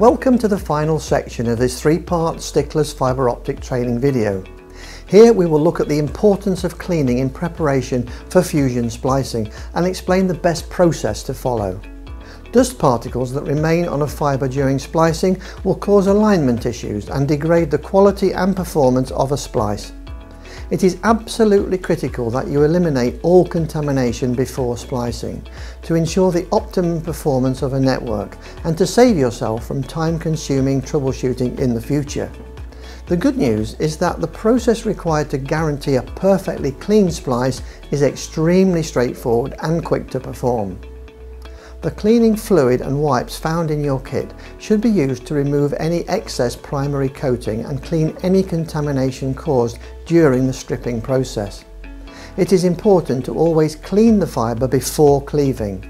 Welcome to the final section of this three-part Sticklers fibre optic training video. Here we will look at the importance of cleaning in preparation for fusion splicing and explain the best process to follow. Dust particles that remain on a fibre during splicing will cause alignment issues and degrade the quality and performance of a splice. It is absolutely critical that you eliminate all contamination before splicing to ensure the optimum performance of a network and to save yourself from time-consuming troubleshooting in the future. The good news is that the process required to guarantee a perfectly clean splice is extremely straightforward and quick to perform. The cleaning fluid and wipes found in your kit should be used to remove any excess primary coating and clean any contamination caused during the stripping process. It is important to always clean the fibre before cleaving.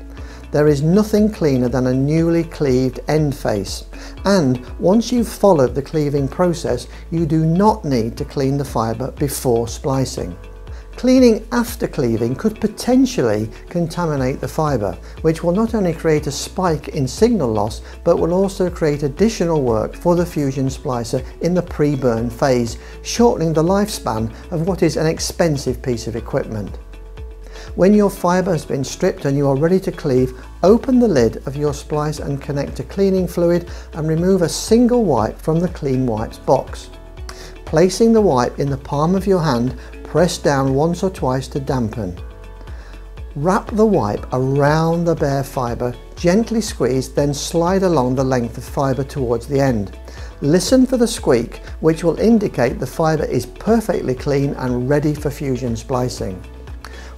There is nothing cleaner than a newly cleaved end face, and once you've followed the cleaving process, you do not need to clean the fibre before splicing. Cleaning after cleaving could potentially contaminate the fibre, which will not only create a spike in signal loss, but will also create additional work for the fusion splicer in the pre-burn phase, shortening the lifespan of what is an expensive piece of equipment. When your fibre has been stripped and you are ready to cleave, open the lid of your splice and connect to cleaning fluid and remove a single wipe from the clean wipes box. Placing the wipe in the palm of your hand, press down once or twice to dampen. Wrap the wipe around the bare fibre, gently squeeze, then slide along the length of fibre towards the end. Listen for the squeak, which will indicate the fibre is perfectly clean and ready for fusion splicing.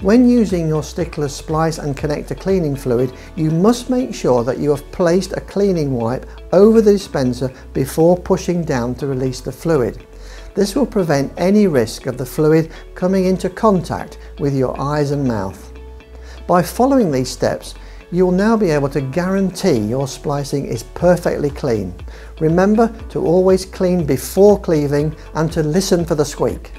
When using your Sticklers splice and connector cleaning fluid, you must make sure that you have placed a cleaning wipe over the dispenser before pushing down to release the fluid. This will prevent any risk of the fluid coming into contact with your eyes and mouth. By following these steps, you will now be able to guarantee your splicing is perfectly clean. Remember to always clean before cleaving and to listen for the squeak.